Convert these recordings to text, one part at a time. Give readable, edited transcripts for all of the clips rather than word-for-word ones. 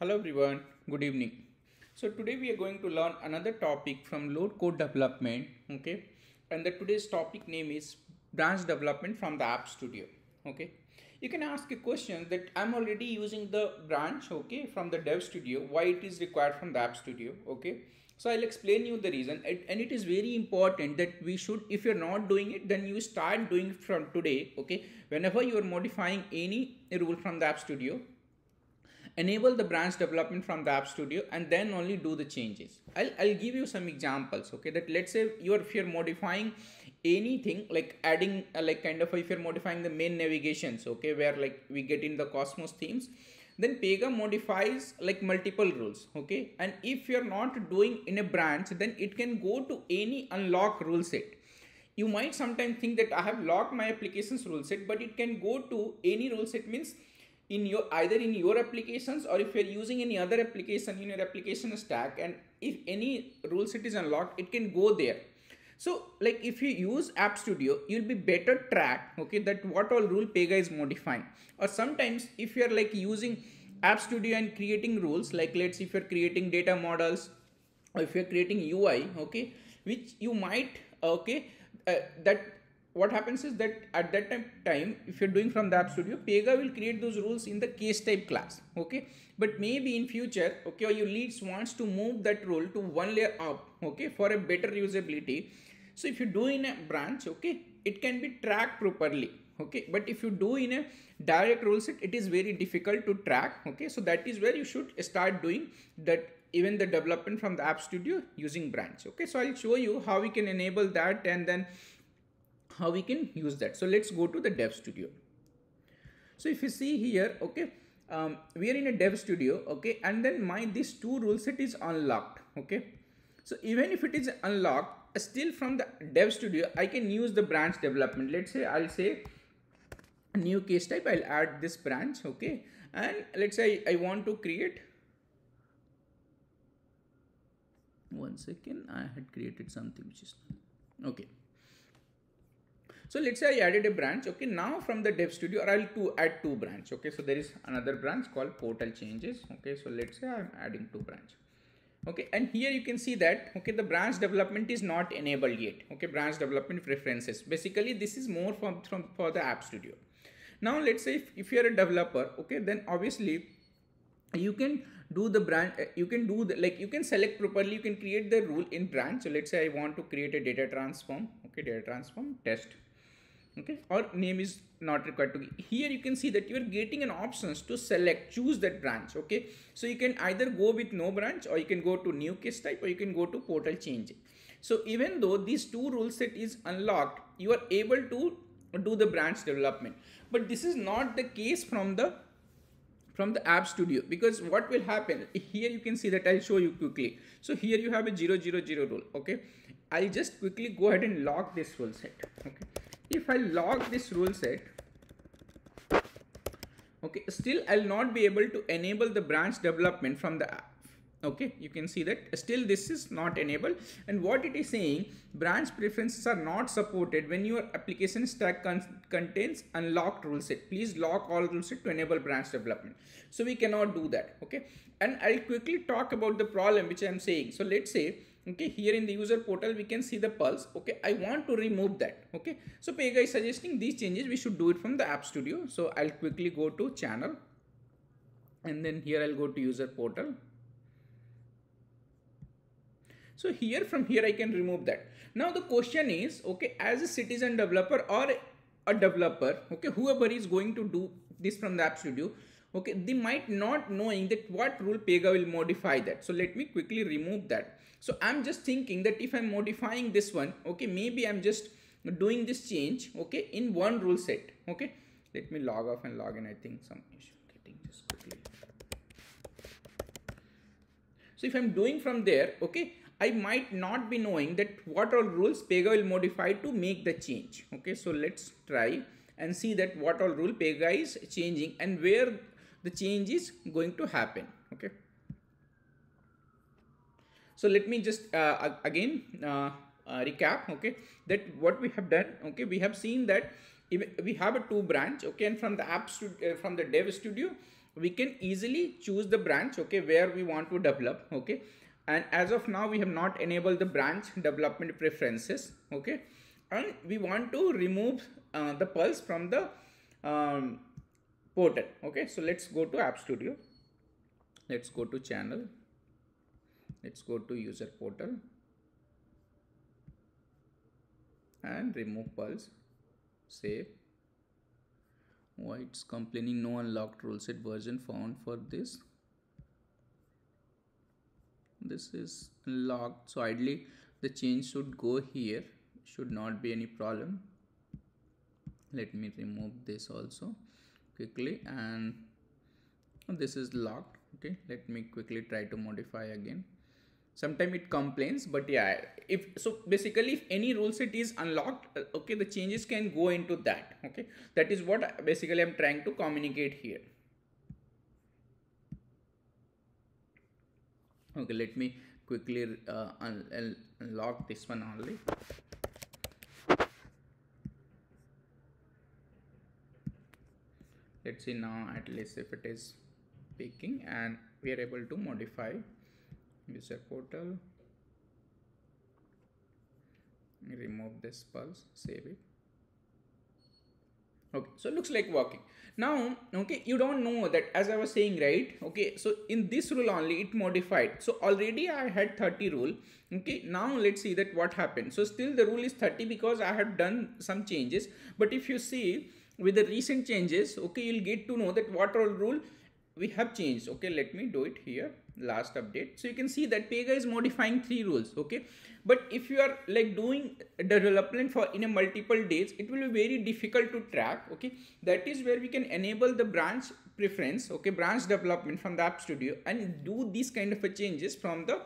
Hello everyone, good evening. So today we are going to learn another topic from low code development, okay? And the today's topic name is branch development from the App Studio, okay? You can ask a question that I'm already using the branch, okay, from the Dev Studio, why it is required from the App Studio, okay? So I'll explain you the reason, and it is very important that we should, if you're not doing it, then you start doing it from today, okay? Whenever you are modifying any rule from the App Studio, enable the branch development from the App Studio and then only do the changes. I'll give you some examples, okay? That let's say if you're modifying anything like adding if you're modifying the main navigations, okay, where like we get in the Cosmos themes, then Pega modifies like multiple rules, okay? And if you're not doing in a branch, then it can go to any unlock rule set. You might sometimes think that I have locked my application's rule set, but it can go to any rule set, means either in your applications, or if you're using any other application in your application stack, and if any rule set is unlocked, it can go there. So like if you use App Studio, you'll be better track, okay, that what all rule Pega is modifying. Or sometimes if you're like using App Studio and creating rules, like let's say if you're creating data models, or if you're creating UI, okay, which you might, okay, what happens is that at that time, if you're doing from the App Studio, Pega will create those rules in the case type class, okay? But maybe in future, okay, or your leads wants to move that role to one layer up, okay, for a better usability. So if you do in a branch, okay, it can be tracked properly, okay? But if you do in a direct rule set, it is very difficult to track, okay? So that is where you should start doing that, even the development from the App Studio using branch, okay? So I'll show you how we can enable that and then how we can use that. So let's go to the Dev Studio. So if you see here, okay, we are in a Dev Studio, okay, and then this two rule set is unlocked, okay? So even if it is unlocked, still from the Dev Studio, I can use the branch development. Let's say I'll say new case type, I'll add this branch, okay? And let's say I want to create, one second, I had created something which is, okay. So let's say I added a branch, okay, now from the Dev Studio, or I'll add two branch, okay, so there is another branch called portal changes, okay, so let's say I'm adding two branch, okay, and here you can see that, okay, the branch development is not enabled yet, okay, branch development preferences, basically this is more for the App Studio. Now let's say if you're a developer, okay, then obviously you can do the branch, you can select properly, you can create the rule in branch. So let's say I want to create a data transform, okay, data transform test. Okay, or name is not required to be. Here you can see that you're getting an options to select, choose that branch, okay? So you can either go with no branch, or you can go to new case type, or you can go to portal change. So even though these two rule set is unlocked, you are able to do the branch development. But this is not the case from the App Studio, because what will happen here, you can see that I'll show you quickly. So here you have a 000 rule, okay? I'll just quickly go ahead and lock this rule set, okay? If I log this rule set, okay, still I'll not be able to enable the branch development from the app, okay? You can see that still this is not enabled, and what it is saying, branch preferences are not supported when your application stack contains unlocked rule set. Please lock all rule set to enable branch development. So we cannot do that, okay? And I'll quickly talk about the problem which I'm saying. So let's say, okay, here in the user portal, we can see the pulse. Okay, I want to remove that. Okay, so Pega is suggesting these changes, we should do it from the App Studio. So I'll quickly go to channel, and then here I'll go to user portal. So here, from here, I can remove that. Now the question is, okay, as a citizen developer or a developer, okay, whoever is going to do this from the App Studio, okay, they might not knowing that what rule Pega will modify that. So let me quickly remove that. So I'm just thinking that if I'm modifying this one, okay, maybe I'm just doing this change, okay, in one rule set, okay. Let me log off and log in. I think some issue getting just quickly. So if I'm doing from there, okay, I might not be knowing that what all rules Pega will modify to make the change. Okay, so let's try and see that what all rule Pega is changing and where the change is going to happen, okay? So let me just recap, okay, that what we have done, okay, we have seen that we have a two branch, okay, and from the Dev Studio, we can easily choose the branch, okay, where we want to develop, okay. And as of now, we have not enabled the branch development preferences, okay. And we want to remove the pulse from the portal, okay. So let's go to App Studio. Let's go to channel. Let's go to user portal and remove pulse, save. Why it's complaining no unlocked rule set version found for this. This is locked, so ideally the change should go here, should not be any problem. Let me remove this also quickly, and this is locked. Okay, let me quickly try to modify again. Sometimes it complains, but yeah, if so basically if any rule set is unlocked, okay, the changes can go into that, okay. That is what basically I'm trying to communicate here. Okay, let me quickly unlock this one only. Let's see now, at least if it is picking, and we are able to modify user portal, remove this pulse, save it. Okay, so it looks like working now. Okay, you don't know that, as I was saying, right? Okay, so in this rule only it modified, so already I had 30 rule. Okay, now let's see that what happened. So still the rule is 30 because I have done some changes, but if you see with the recent changes, okay, you'll get to know that what all rule we have changed. Okay, let me do it here, last update. So you can see that Pega is modifying 3 rules, okay. But if you are like doing development for in a multiple days, it will be very difficult to track, okay. That is where we can enable the branch preference, okay, branch development from the App Studio, and do these kind of changes from the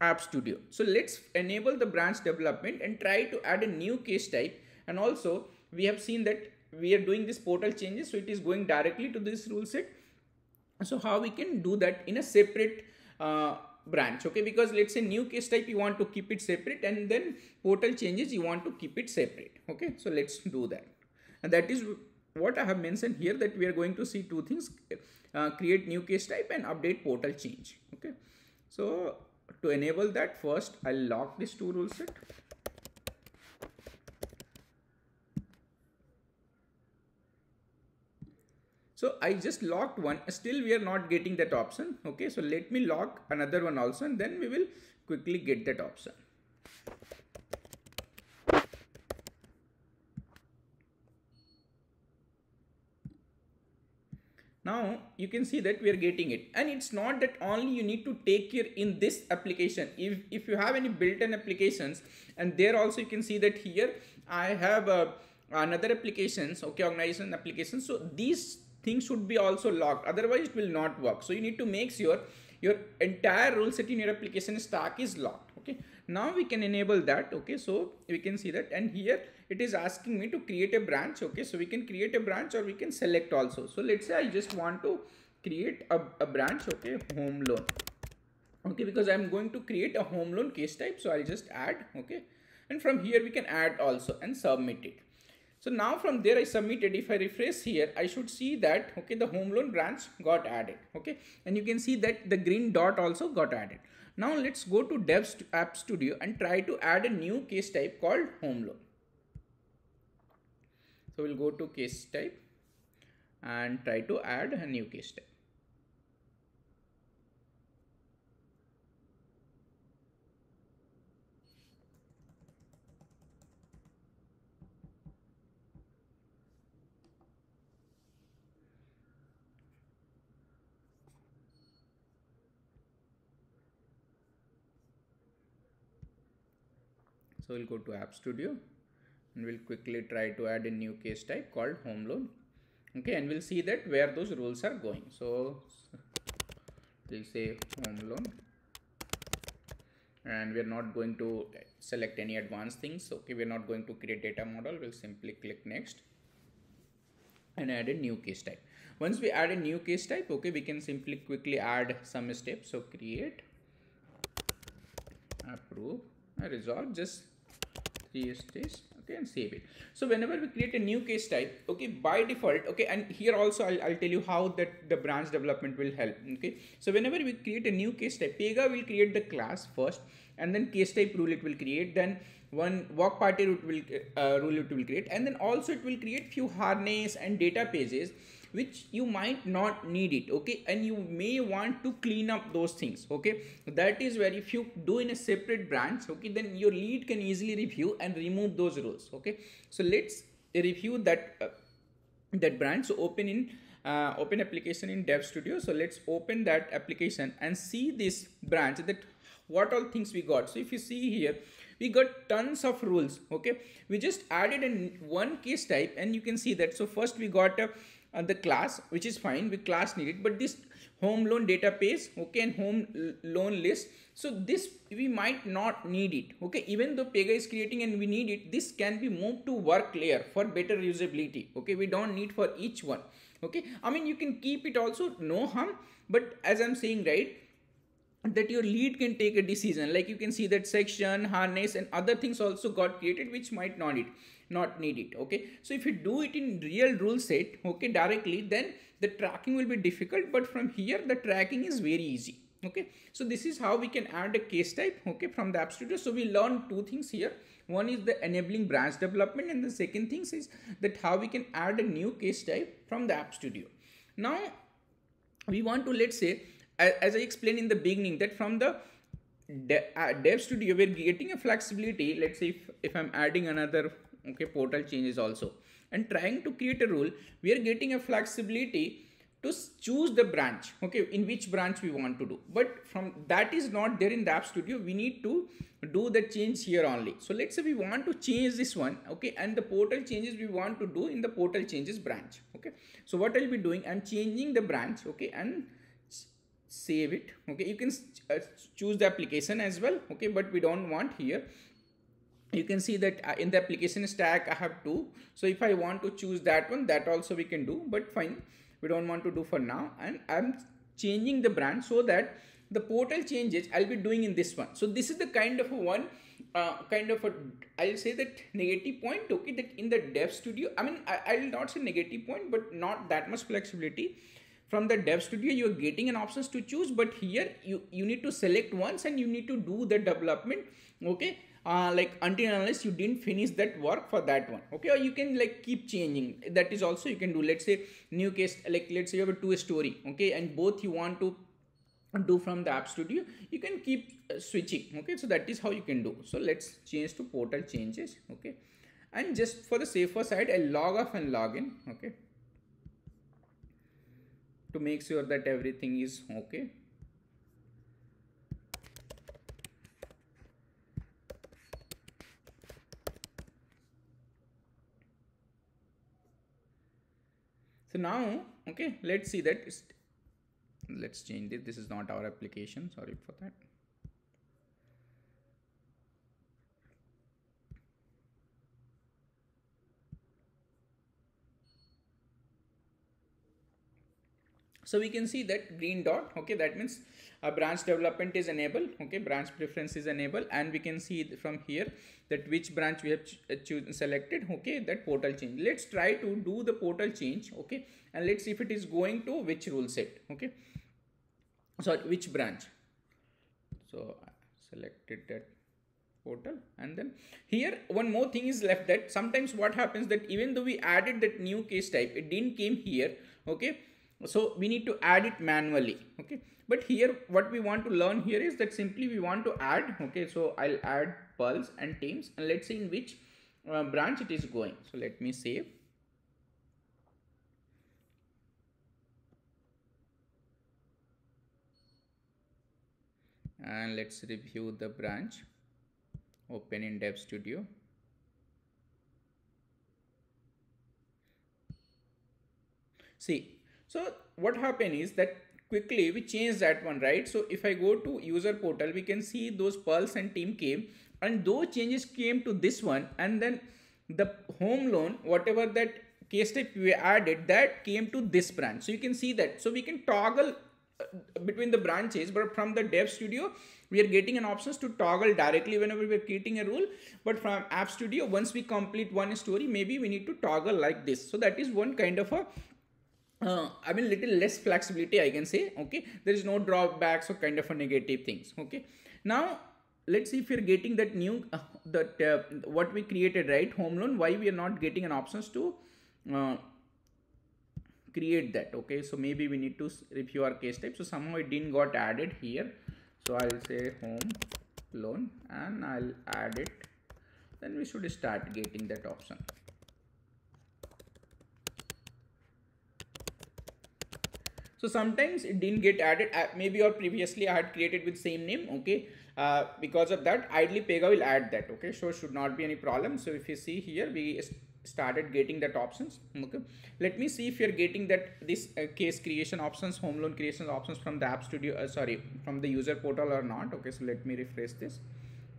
App Studio. So let's enable the branch development and try to add a new case type. And also we have seen that we are doing this portal changes, so it is going directly to this rule set. So how we can do that in a separate branch, okay, because let's say new case type you want to keep it separate, and then portal changes you want to keep it separate, okay. So let's do that, and that is what I have mentioned here, that we are going to see two things, create new case type and update portal change, okay. So to enable that, first I'll lock this 2 rule set. So I just locked one, still we are not getting that option. Okay, so let me lock another one also, and then we will quickly get that option. Now you can see that we are getting it, and it's not that only you need to take care in this application. If you have any built-in applications, and there also you can see that here I have another applications, okay, organization applications. So these things should be also locked, otherwise it will not work. So you need to make sure your entire rule set in your application stack is locked, okay. Now we can enable that, okay. So we can see that, and here it is asking me to create a branch, okay. So we can create a branch, or we can select also. So let's say I just want to create a branch, okay, home loan, okay, because I'm going to create a home loan case type. So I'll just add, okay, and from here we can add also and submit it. So now from there I submitted. If I refresh here, I should see that, okay, the home loan branch got added, okay, and you can see that the green dot also got added. Now let's go to Dev App Studio and try to add a new case type called home loan. So we'll go to case type and try to add a new case type. So we'll go to App Studio and we'll quickly try to add a new case type called home loan, okay, and we'll see that where those rules are going. So we'll say home loan, and we're not going to select any advanced things, okay, we're not going to create data model. We'll simply click next and add a new case type. Once we add a new case type, okay, we can simply quickly add some steps. So create, approve, resolve, just 3 stages, okay, and save it. So whenever we create a new case type, okay, by default, okay, and here also I'll tell you how that the branch development will help, okay. So whenever we create a new case type, Pega will create the class first, and then case type rule it will create, then one walk party rule it will create, and then also it will create few harness and data pages which you might not need it, okay, and you may want to clean up those things, okay. That is where if you do in a separate branch, okay, then your lead can easily review and remove those rules, okay. So let's review that that branch. So open in open application in Dev Studio. So let's open that application and see this branch, that what all things we got. So if you see here, we got tons of rules, okay. We just added in one case type and you can see that. So first we got the class, which is fine, with class needed, but this home loan data page, okay, and home loan list, so this we might not need it, okay. Even though Pega is creating and we need it, this can be moved to work layer for better usability, okay. We don't need for each one, okay. I mean, you can keep it also, no harm, but as I'm saying, right, that your lead can take a decision, like you can see that section, harness and other things also got created which might not need it, okay. So if you do it in real rule set, okay, directly, then the tracking will be difficult, but from here the tracking is very easy, okay. So this is how we can add a case type, okay, from the App Studio. So we learned two things here. One is the enabling branch development, and the second thing is that how we can add a new case type from the App Studio. Now we want to, let's say, as I explained in the beginning, that from the Dev Studio we're getting a flexibility. Let's say if I'm adding another, okay, portal changes also and trying to create a rule, we are getting a flexibility to choose the branch, okay, in which branch we want to do. But from that is not there in the App Studio. We need to do the change here only. So let's say we want to change this one, okay, and the portal changes we want to do in the portal changes branch, okay. So what I'll be doing, I'm changing the branch, okay, and save it, okay. You can choose the application as well, okay, but we don't want here. You can see that in the application stack I have two, so if I want to choose that one, that also we can do, but fine, we don't want to do for now. And I'm changing the branch so that the portal changes I'll be doing in this one. So this is the kind of a one, I'll say that negative point, okay, that in the Dev Studio, I mean, I'll not say negative point, but not that much flexibility. From the Dev Studio, you are getting an options to choose, but here you need to select once and you need to do the development, okay, like until and unless you didn't finish that work for that one, okay. Or you can like keep changing, that is also you can do. Let's say new case, like let's say you have a two-story, okay, and both you want to do from the App Studio, you can keep switching, okay. So that is how you can do. So let's change to portal changes, okay, and just for the safer side, I'll log off and log in, okay, to make sure that everything is okay. So now, okay, let's see that. Let's change this. This is not our application. Sorry for that. So we can see that green dot, okay, that means a branch development is enabled, okay, branch preference is enabled, and we can see from here that which branch we have selected, okay, that portal change. Let's try to do the portal change, okay, and let's see if it is going to which rule set, okay, sorry, which branch. So I selected that portal, and then here one more thing is left, that sometimes what happens that even though we added that new case type, it didn't came here, okay. So we need to add it manually, okay, but here what we want to learn here is that simply we want to add, okay, so I'll add Pulse and Teams, and let's see in which branch it is going. So let me save. And let's review the branch, open in Dev Studio. See. So what happened is that quickly we changed that one, right? So if I go to user portal, we can see those Pulse and Team came, and those changes came to this one, and then the home loan, whatever that case type we added, that came to this branch. So you can see that. So we can toggle between the branches, but from the Dev Studio we are getting an options to toggle directly whenever we are creating a rule. But from App Studio, once we complete one story, maybe we need to toggle like this. So that is one kind of a little less flexibility, I can say. Okay, there is no drawbacks or kind of a negative things. Okay, now let's see if you're getting that new what we created, right? Home loan. Why we are not getting an options to create that? Okay, so maybe we need to review our case type. So somehow it didn't got added here. So I'll say home loan and I'll add it. Then we should start getting that option. So sometimes it didn't get added, maybe or previously I had created with same name. Okay, because of that, idly Pega will add that. Okay, so should not be any problem. So if you see here, we started getting that options. Okay, let me see if you're getting that this case creation options, home loan creation options from the App Studio, from the user portal or not. Okay, so let me refresh this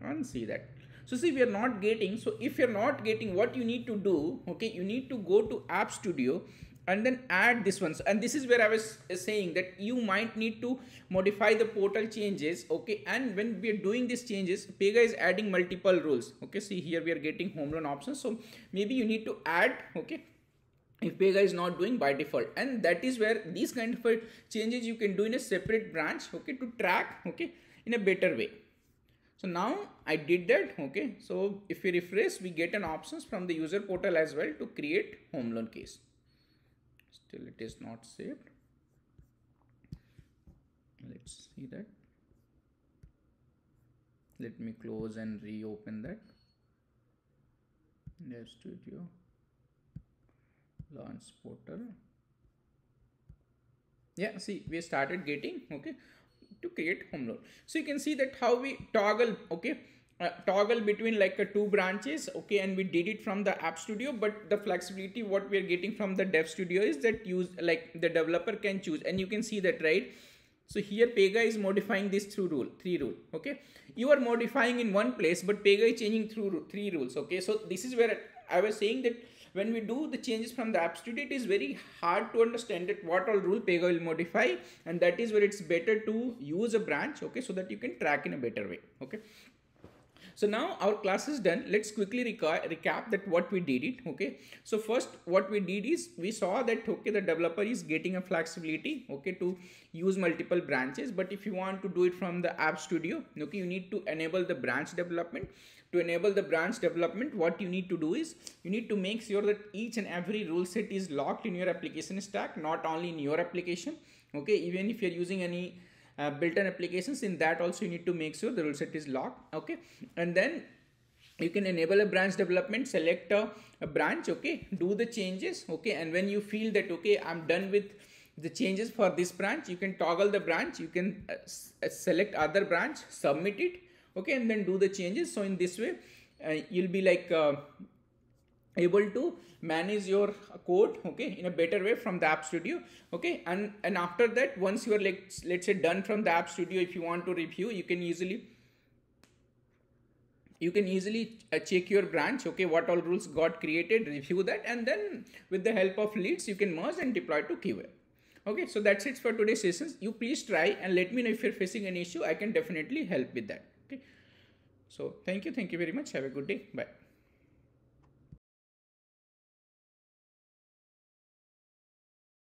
and see that. So see, we are not getting. So if you're not getting, what you need to do, okay, you need to go to App Studio and then add this one. And this is where I was saying that you might need to modify the portal changes. Okay, and when we are doing these changes, Pega is adding multiple rules. Okay, see here we are getting home loan options. So maybe you need to add, okay, if Pega is not doing by default. And that is where these kind of changes you can do in a separate branch, okay, to track, okay, in a better way. So now I did that. Okay, so if we refresh, we get an options from the user portal as well to create home loan case. Still it is not saved. Let's see that. Let me close and reopen that. Dev Studio, launch portal. Yeah, see, we started getting, okay, to create home loan. So you can see that how we toggle, okay, toggle between like two branches, okay, and we did it from the App Studio. But the flexibility what we are getting from the Dev Studio is that the developer can choose, and you can see that, right? So here Pega is modifying this three rule. Okay, you are modifying in one place, but Pega is changing through three rules. Okay, so this is where I was saying that when we do the changes from the App Studio, it is very hard to understand that what all rule Pega will modify, and that is where it's better to use a branch, okay, so that you can track in a better way. Okay. So now our class is done. Let's quickly recap that what we did it. Okay. So first what we did is we saw that, okay, the developer is getting a flexibility, okay, to use multiple branches. But if you want to do it from the App Studio, okay, you need to enable the branch development. To enable the branch development, what you need to do is you need to make sure that each and every rule set is locked in your application stack, not only in your application. Okay. Even if you're using any built-in applications, in that also you need to make sure the rule set is locked. Okay, and then you can enable a branch development, select a branch, okay, do the changes, okay, and when you feel that, okay, I'm done with the changes for this branch, you can toggle the branch, you can select other branch, submit it, okay, and then do the changes. So in this way you'll be like able to manage your code, okay, in a better way from the App Studio. Okay, and after that, once you are like, let's say, done from the App Studio, if you want to review, you can easily check your branch, okay, what all rules got created, review that, and then with the help of leads you can merge and deploy to keyway. Okay, so that's it for today's sessions. You please try and let me know if you're facing an issue. I can definitely help with that. Okay, so thank you very much. Have a good day. Bye.